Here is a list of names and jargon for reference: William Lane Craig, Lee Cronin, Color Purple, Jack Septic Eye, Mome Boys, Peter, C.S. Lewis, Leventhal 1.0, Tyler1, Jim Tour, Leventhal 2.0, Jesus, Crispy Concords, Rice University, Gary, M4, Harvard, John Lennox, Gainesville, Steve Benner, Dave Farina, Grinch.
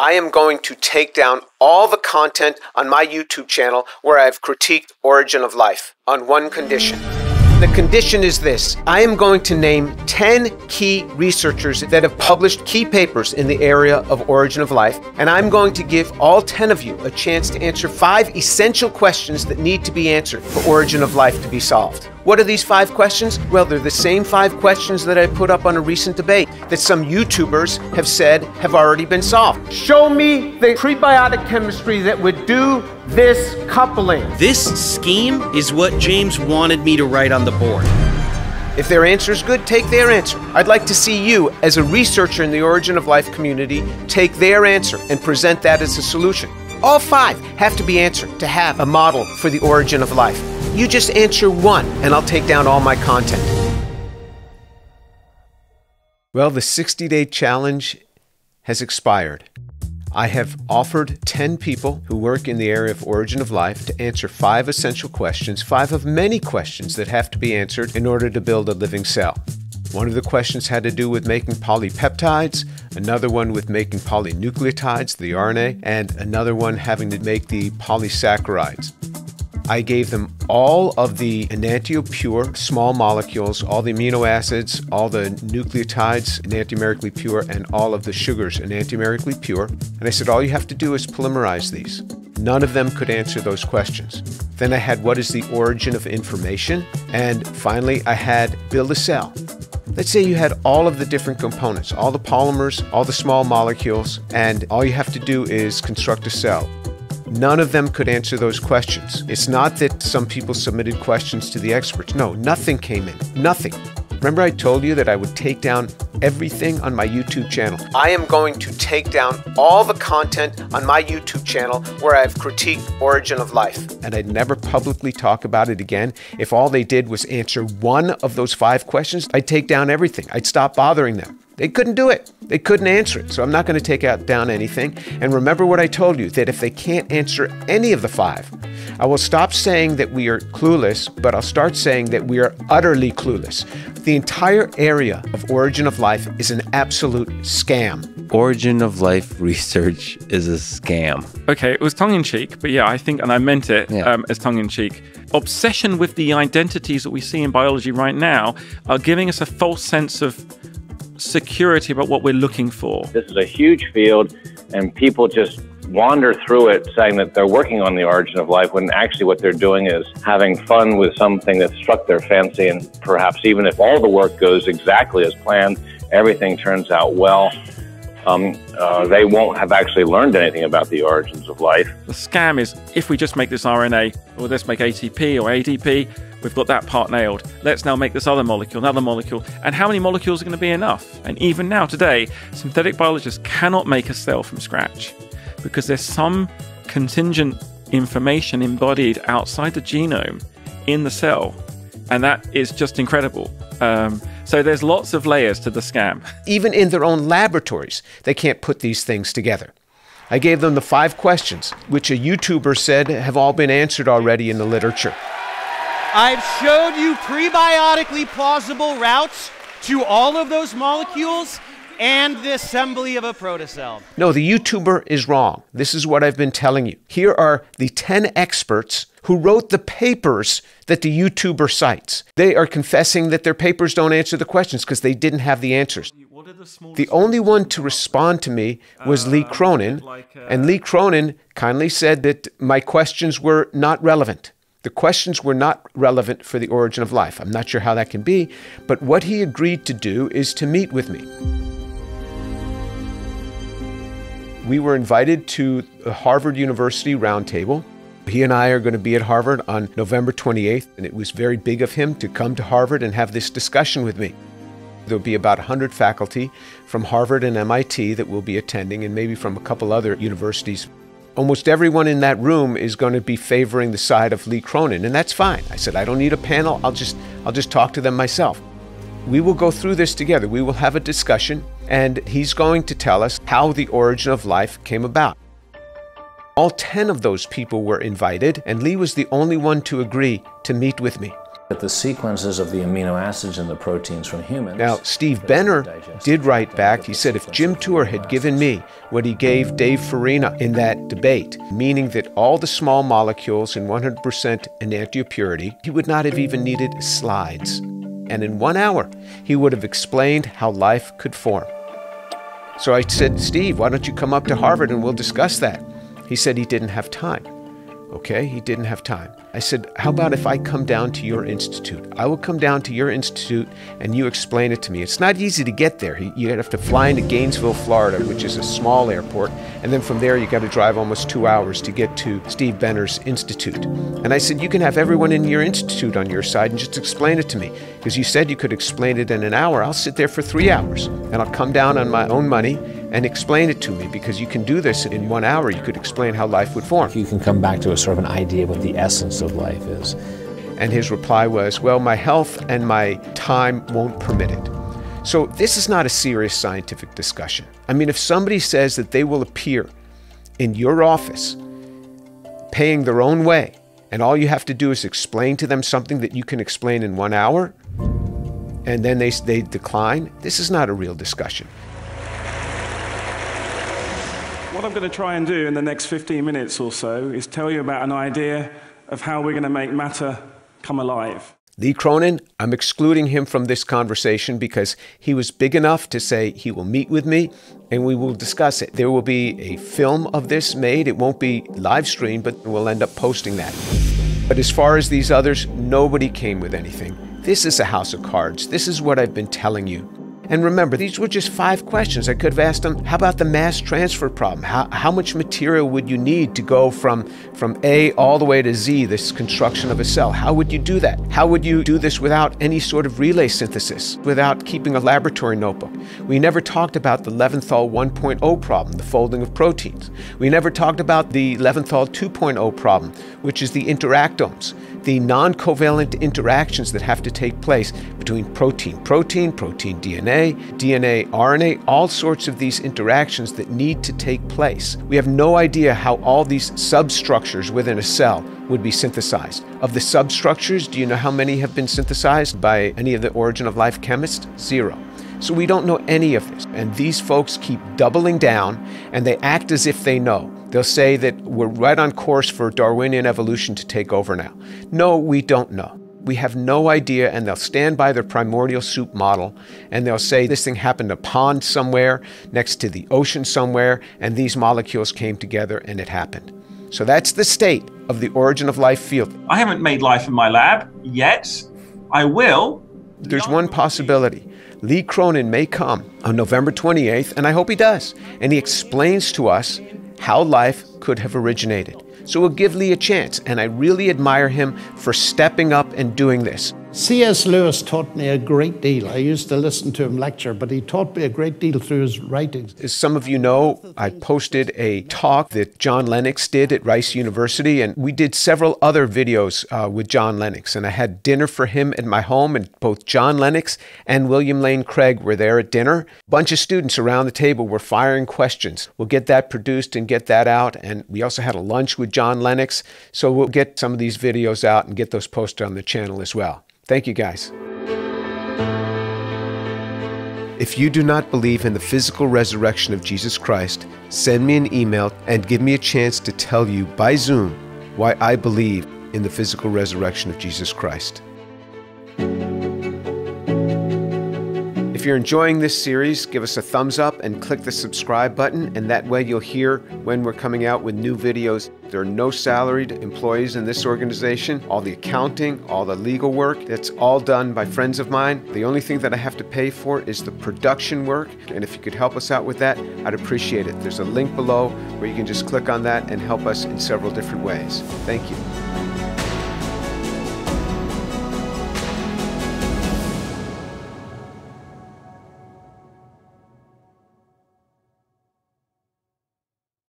I am going to take down all the content on my YouTube channel where I've critiqued Origin of Life on one condition. The condition is this: I am going to name 10 key researchers that have published key papers in the area of Origin of Life, and I'm going to give all 10 of you a chance to answer 5 essential questions that need to be answered for Origin of Life to be solved. What are these 5 questions? Well, they're the same 5 questions that I put up on a recent debate that some YouTubers have said have already been solved. Show me the prebiotic chemistry that would do this coupling. This scheme is what James wanted me to write on the board. If their answer is good, take their answer. I'd like to see you, as a researcher in the Origin of Life community, take their answer and present that as a solution. All 5 have to be answered to have a model for the Origin of Life. You just answer one, and I'll take down all my content. Well, the 60-day challenge has expired. I have offered 10 people who work in the area of Origin of Life to answer 5 essential questions, 5 of many questions that have to be answered in order to build a living cell. One of the questions had to do with making polypeptides, another one with making polynucleotides, the RNA, and another one having to make the polysaccharides. I gave them all of the enantiopure small molecules, all the amino acids, all the nucleotides enantiomerically pure, and all of the sugars enantiomerically pure. And I said, all you have to do is polymerize these. None of them could answer those questions. Then I had, what is the origin of information? And finally, I had, build a cell. Let's say you had all of the different components, all the polymers, all the small molecules, and all you have to do is construct a cell. None of them could answer those questions. It's not that some people submitted questions to the experts. No, nothing came in. Nothing. Remember I told you that I would take down everything on my YouTube channel. I am going to take down all the content on my YouTube channel where I've critiqued Origin of Life. And I'd never publicly talk about it again. If all they did was answer one of those 5 questions, I'd take down everything. I'd stop bothering them. They couldn't do it. They couldn't answer it. So I'm not going to take down anything. And remember what I told you, that if they can't answer any of the 5, I will stop saying that we are clueless, but I'll start saying that we are utterly clueless. The entire area of Origin of Life is an absolute scam. Origin of Life research is a scam. Okay, it was tongue-in-cheek, but yeah, I think, and I meant it as tongue-in-cheek. Obsession with the identities that we see in biology right now are giving us a false sense of security about what we're looking for. This is a huge field, and people just wander through it saying that they're working on the origin of life when actually what they're doing is having fun with something that struck their fancy, and perhaps even if all the work goes exactly as planned, everything turns out well, they won't have actually learned anything about the origins of life. The scam is, if we just make this RNA, or let's make ATP or ADP, we've got that part nailed. Let's now make this other molecule, another molecule. And how many molecules are going to be enough? And even now, today, synthetic biologists cannot make a cell from scratch because there's some contingent information embodied outside the genome in the cell. And that is just incredible. So there's lots of layers to the scam. Even in their own laboratories, they can't put these things together. I gave them the 5 questions, which a YouTuber said have all been answered already in the literature. I've showed you prebiotically plausible routes to all of those molecules and the assembly of a protocell. No, the YouTuber is wrong. This is what I've been telling you. Here are the 10 experts who wrote the papers that the YouTuber cites. They are confessing that their papers don't answer the questions because they didn't have the answers. The only one to respond to me was Lee Cronin, and Lee Cronin kindly said that my questions were not relevant. The questions were not relevant for the origin of life. I'm not sure how that can be, but what he agreed to do is to meet with me. We were invited to the Harvard University roundtable. He and I are going to be at Harvard on November 28th, and it was very big of him to come to Harvard and have this discussion with me. There'll be about 100 faculty from Harvard and MIT that will be attending, and maybe from a couple other universities. Almost everyone in that room is going to be favoring the side of Lee Cronin, and that's fine. I said, I don't need a panel. I'll just talk to them myself. We will go through this together. We will have a discussion, and he's going to tell us how the origin of life came about. All 10 of those people were invited, and Lee was the only one to agree to meet with me. at the sequences of the amino acids and the proteins from humans. Now, Steve Benner did write back. He said, if Jim Tour had given me what he gave Dave Farina in that debate, meaning that all the small molecules in 100% enantiopurity, he would not have even needed slides. And in 1 hour, he would have explained how life could form. So I said, Steve, why don't you come up to Harvard and we'll discuss that? He said he didn't have time. Okay, he didn't have time. I said, how about if I come down to your institute? I will come down to your institute and you explain it to me. It's not easy to get there. You have to fly into Gainesville, Florida, which is a small airport. And then from there, you got to drive almost 2 hours to get to Steve Benner's institute. And I said, you can have everyone in your institute on your side and just explain it to me. Because you said you could explain it in an hour. I'll sit there for 3 hours and I'll come down on my own money and explain it to me, because you can do this in 1 hour. You could explain how life would form. You can come back to a sort of an idea of what the essence of life is. And his reply was, well, my health and my time won't permit it. So this is not a serious scientific discussion. I mean, if somebody says that they will appear in your office paying their own way, and all you have to do is explain to them something that you can explain in 1 hour, and then they decline, this is not a real discussion. What I'm going to try and do in the next 15 minutes or so is tell you about an idea of how we're going to make matter come alive. Lee Cronin, I'm excluding him from this conversation because he was big enough to say he will meet with me and we will discuss it. There will be a film of this made. It won't be live streamed, but we'll end up posting that. But as far as these others, nobody came with anything. This is a house of cards. This is what I've been telling you. And remember, these were just 5 questions. I could have asked them, how about the mass transfer problem? How much material would you need to go from A all the way to Z, this construction of a cell? How would you do that? How would you do this without any sort of relay synthesis, without keeping a laboratory notebook? We never talked about the Leventhal 1.0 problem, the folding of proteins. We never talked about the Leventhal 2.0 problem, which is the interactomes, the non-covalent interactions that have to take place between protein-protein, protein-DNA, DNA, RNA, all sorts of these interactions that need to take place. We have no idea how all these substructures within a cell would be synthesized. Of the substructures, do you know how many have been synthesized by any of the origin of life chemists? 0. So we don't know any of this. And these folks keep doubling down and they act as if they know. They'll say that we're right on course for Darwinian evolution to take over now. No, we don't know. We have no idea, and they'll stand by their primordial soup model, and they'll say this thing happened in a pond somewhere, next to the ocean somewhere, and these molecules came together and it happened. So that's the state of the origin of life field. I haven't made life in my lab yet. I will. There's one possibility. Lee Cronin may come on November 28th, and I hope he does, and he explains to us how life could have originated. So we'll give Lee a chance, and I really admire him for stepping up and doing this. C.S. Lewis taught me a great deal. I used to listen to him lecture, but he taught me a great deal through his writings. As some of you know, I posted a talk that John Lennox did at Rice University, and we did several other videos with John Lennox, and I had dinner for him at my home, and both John Lennox and William Lane Craig were there at dinner. A bunch of students around the table were firing questions. We'll get that produced and get that out, and we also had a lunch with John Lennox, so we'll get some of these videos out and get those posted on the channel as well. Thank you, guys. If you do not believe in the physical resurrection of Jesus Christ, send me an email and give me a chance to tell you by Zoom why I believe in the physical resurrection of Jesus Christ. If you're enjoying this series, give us a thumbs up and click the subscribe button, and that way you'll hear when we're coming out with new videos. There are no salaried employees in this organization. All the accounting, all the legal work, that's all done by friends of mine. The only thing that I have to pay for is the production work, and if you could help us out with that, I'd appreciate it. There's a link below where you can just click on that and help us in several different ways. Thank you.